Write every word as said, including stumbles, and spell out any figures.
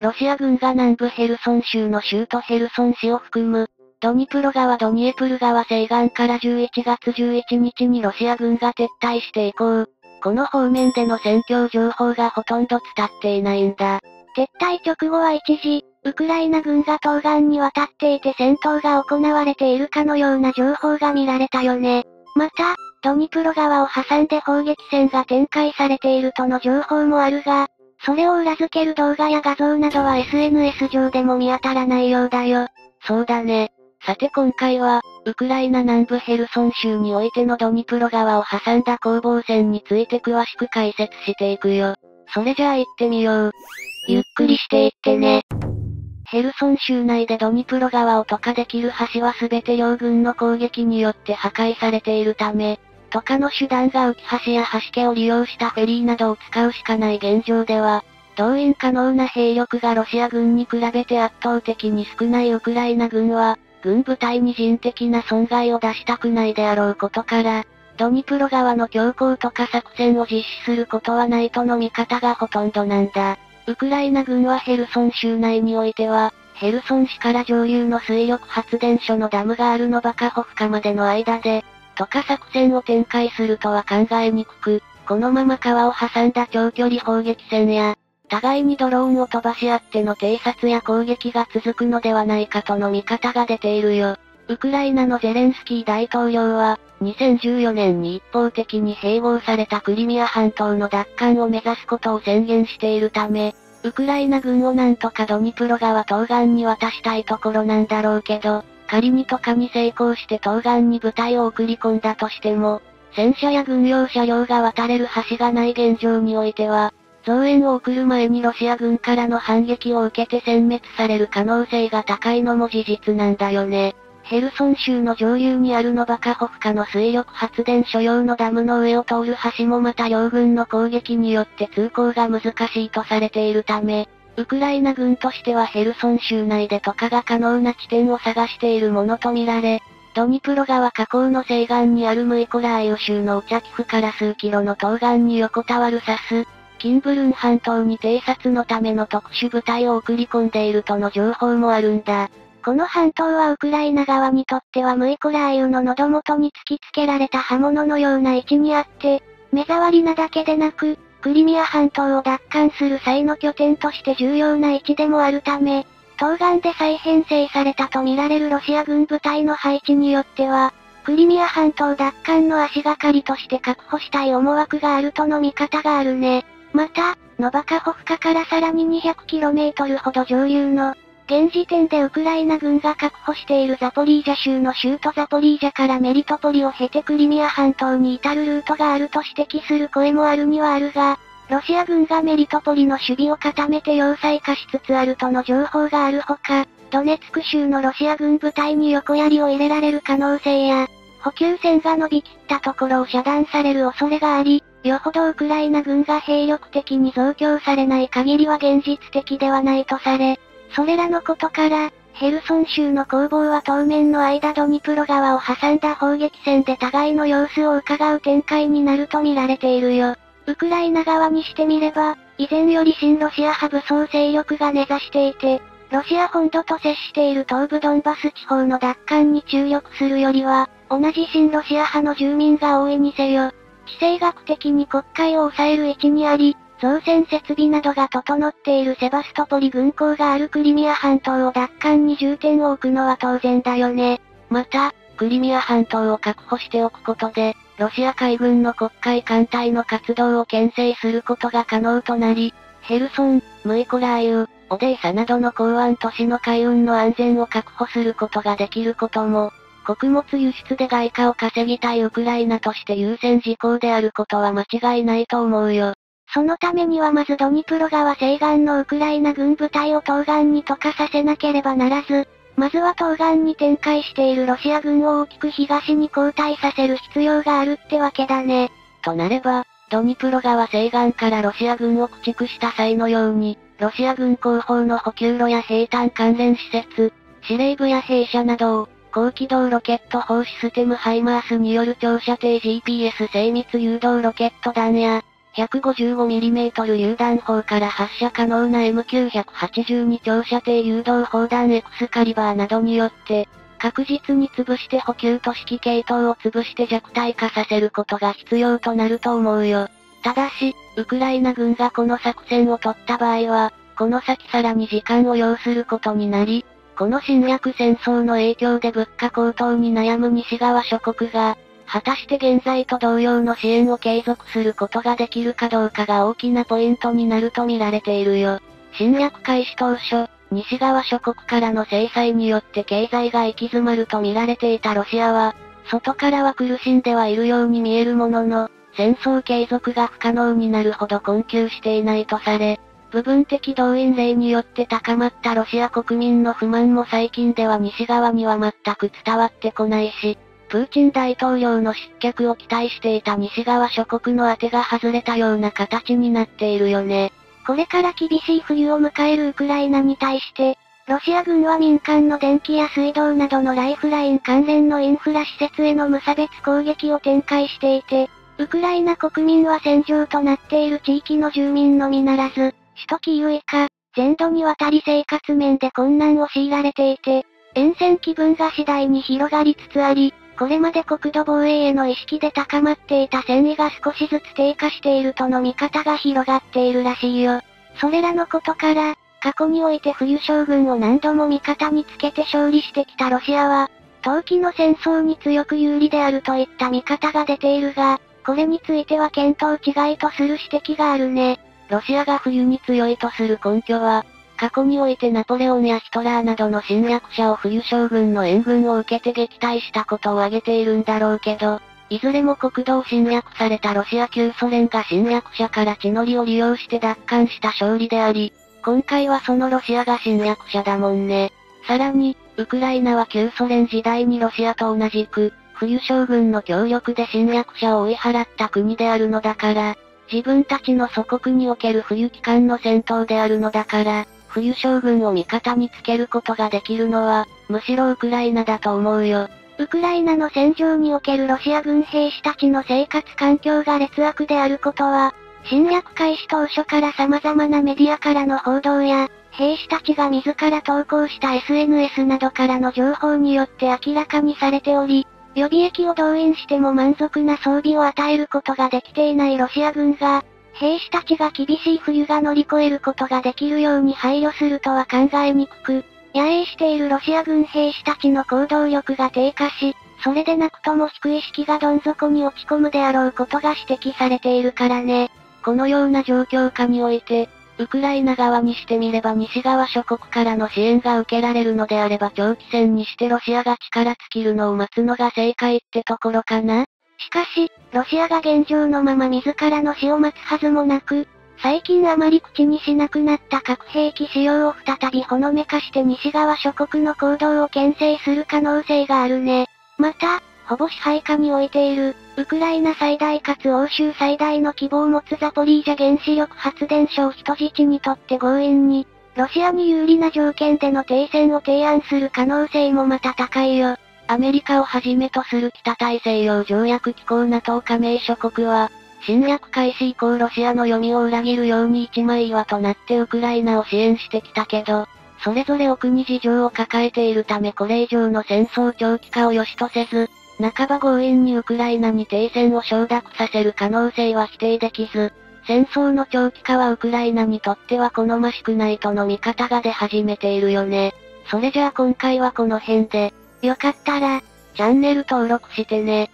ロシア軍が南部ヘルソン州の州都ヘルソン市を含む、ドニプロ川ドニエプル川西岸からじゅういちがつじゅういちにちにロシア軍が撤退して以降、この方面での戦況情報がほとんど伝っていないんだ。撤退直後は一時、ウクライナ軍が東岸に渡っていて戦闘が行われているかのような情報が見られたよね。また、ドニプロ川を挟んで砲撃戦が展開されているとの情報もあるが、それを裏付ける動画や画像などは エスエヌエス 上でも見当たらないようだよ。そうだね。さて今回は、ウクライナ南部ヘルソン州においてのドニプロ川を挟んだ攻防戦について詳しく解説していくよ。それじゃあ行ってみよう。ゆっくりしていってね。ヘルソン州内でドニプロ川を渡過できる橋はすべて両軍の攻撃によって破壊されているため、渡過の手段が浮き橋や橋桁を利用したフェリーなどを使うしかない現状では、動員可能な兵力がロシア軍に比べて圧倒的に少ないウクライナ軍は、軍部隊に人的な損害を出したくないであろうことから、ドニプロ川の強行渡過作戦を実施することはないとの見方がほとんどなんだ。ウクライナ軍はヘルソン州内においては、ヘルソン市から上流の水力発電所のダムがあるノバカホフカまでの間で、渡過作戦を展開するとは考えにくく、このまま川を挟んだ長距離砲撃戦や、互いにドローンを飛ばし合っての偵察や攻撃が続くのではないかとの見方が出ているよ。ウクライナのゼレンスキー大統領は、にせんじゅうよねんに一方的に併合されたクリミア半島の奪還を目指すことを宣言しているため、ウクライナ軍をなんとかドニプロ川東岸に渡したいところなんだろうけど、仮に渡過に成功して東岸に部隊を送り込んだとしても、戦車や軍用車両が渡れる橋がない現状においては、増援を送る前にロシア軍からの反撃を受けて殲滅される可能性が高いのも事実なんだよね。ヘルソン州の上流にあるノバカホフカの水力発電所用のダムの上を通る橋もまた両軍の攻撃によって通行が難しいとされているため、ウクライナ軍としてはヘルソン州内で渡過が可能な地点を探しているものとみられ、ドニプロ川河口の西岸にあるムイコラーユ州のオチャキフから数キロの東岸に横たわるサス、キンブルン半島に偵察のための特殊部隊を送り込んでいるとの情報もあるんだ。この半島はウクライナ側にとってはムイコラーユの喉元に突きつけられた刃物のような位置にあって、目障りなだけでなく、クリミア半島を奪還する際の拠点として重要な位置でもあるため、東岸で再編成されたとみられるロシア軍部隊の配置によっては、クリミア半島奪還の足がかりとして確保したい思惑があるとの見方があるね。また、ノバカホフカからさらに にひゃくキロメートル ほど上流の、現時点でウクライナ軍が確保しているザポリージャ州の州都ザポリージャからメリトポリを経てクリミア半島に至るルートがあると指摘する声もあるにはあるが、ロシア軍がメリトポリの守備を固めて要塞化しつつあるとの情報があるほか、ドネツク州のロシア軍部隊に横槍を入れられる可能性や、補給線が伸びきったところを遮断される恐れがあり、よほどウクライナ軍が兵力的に増強されない限りは現実的ではないとされ、それらのことから、ヘルソン州の攻防は当面の間ドニプロ川を挟んだ砲撃戦で互いの様子を伺う展開になると見られているよ。ウクライナ側にしてみれば、以前より親ロシア派武装勢力が根ざしていて、ロシア本土と接している東部ドンバス地方の奪還に注力するよりは、同じ親ロシア派の住民が多いにせよ、地政学的に国会を抑える位置にあり、造船設備などが整っているセバストポリ軍港があるクリミア半島を奪還に重点を置くのは当然だよね。また、クリミア半島を確保しておくことで、ロシア海軍の黒海艦隊の活動を牽制することが可能となり、ヘルソン、ムイコラーユ、オデーサなどの港湾都市の海運の安全を確保することができることも、穀物輸出で外貨を稼ぎたいウクライナとして優先事項であることは間違いないと思うよ。そのためにはまずドニプロ川西岸のウクライナ軍部隊を東岸に渡過させなければならず、まずは東岸に展開しているロシア軍を大きく東に後退させる必要があるってわけだね。となれば、ドニプロ川西岸からロシア軍を駆逐した際のように、ロシア軍後方の補給路や兵站関連施設、司令部や兵舎などを、高機動ロケット砲システムハイマースによる長射程 ジーピーエス 精密誘導ロケット弾や、ひゃくごじゅうごミリ 榴弾砲から発射可能な エムきゅうひゃくはちじゅうに 長射程誘導砲弾エクスカリバーなどによって、確実に潰して補給と指揮系統を潰して弱体化させることが必要となると思うよ。ただし、ウクライナ軍がこの作戦を取った場合は、この先さらに時間を要することになり、この侵略戦争の影響で物価高騰に悩む西側諸国が、果たして現在と同様の支援を継続することができるかどうかが大きなポイントになると見られているよ。侵略開始当初、西側諸国からの制裁によって経済が行き詰まると見られていたロシアは、外からは苦しんではいるように見えるものの、戦争継続が不可能になるほど困窮していないとされ、部分的動員令によって高まったロシア国民の不満も最近では西側には全く伝わってこないし、プーチン大統領の失脚を期待していた西側諸国の当てが外れたような形になっているよね。これから厳しい冬を迎えるウクライナに対して、ロシア軍は民間の電気や水道などのライフライン関連のインフラ施設への無差別攻撃を展開していて、ウクライナ国民は戦場となっている地域の住民のみならず、首都キーウ以下、全土にわたり生活面で困難を強いられていて、厭戦気分が次第に広がりつつあり、これまで国土防衛への意識で高まっていた戦意が少しずつ低下しているとの見方が広がっているらしいよ。それらのことから、過去において冬将軍を何度も味方につけて勝利してきたロシアは、冬季の戦争に強く有利であるといった見方が出ているが、これについては見当違いとする指摘があるね。ロシアが冬に強いとする根拠は、過去においてナポレオンやヒトラーなどの侵略者を冬将軍の援軍を受けて撃退したことを挙げているんだろうけど、いずれも国土を侵略されたロシア旧ソ連が侵略者から地の利を利用して奪還した勝利であり、今回はそのロシアが侵略者だもんね。さらに、ウクライナは旧ソ連時代にロシアと同じく、冬将軍の協力で侵略者を追い払った国であるのだから、自分たちの祖国における冬期間の戦闘であるのだから、冬将軍を味方につけることができるのは、むしろウクライナだと思うよ。ウクライナの戦場におけるロシア軍兵士たちの生活環境が劣悪であることは、侵略開始当初から様々なメディアからの報道や、兵士たちが自ら投稿した エスエヌエス などからの情報によって明らかにされており、予備役を動員しても満足な装備を与えることができていないロシア軍が、兵士たちが厳しい冬が乗り越えることができるように配慮するとは考えにくく、野営しているロシア軍兵士たちの行動力が低下し、それでなくとも低い意識がどん底に落ち込むであろうことが指摘されているからね。このような状況下において、ウクライナ側にしてみれば西側諸国からの支援が受けられるのであれば長期戦にしてロシアが力尽きるのを待つのが正解ってところかな。しかし、ロシアが現状のまま自らの死を待つはずもなく、最近あまり口にしなくなった核兵器使用を再びほのめかして西側諸国の行動を牽制する可能性があるね。また、ほぼ支配下に置いている、ウクライナ最大かつ欧州最大の規模を持つザポリージャ原子力発電所を人質にとって強引に、ロシアに有利な条件での停戦を提案する可能性もまた高いよ。アメリカをはじめとする北大西洋条約機構 ナトー 加盟諸国は、侵略開始以降ロシアの読みを裏切るように一枚岩となってウクライナを支援してきたけど、それぞれお国事情を抱えているためこれ以上の戦争長期化を良しとせず、半ば強引にウクライナに停戦を承諾させる可能性は否定できず、戦争の長期化はウクライナにとっては好ましくないとの見方が出始めているよね。それじゃあ今回はこの辺で、よかったら、チャンネル登録してね。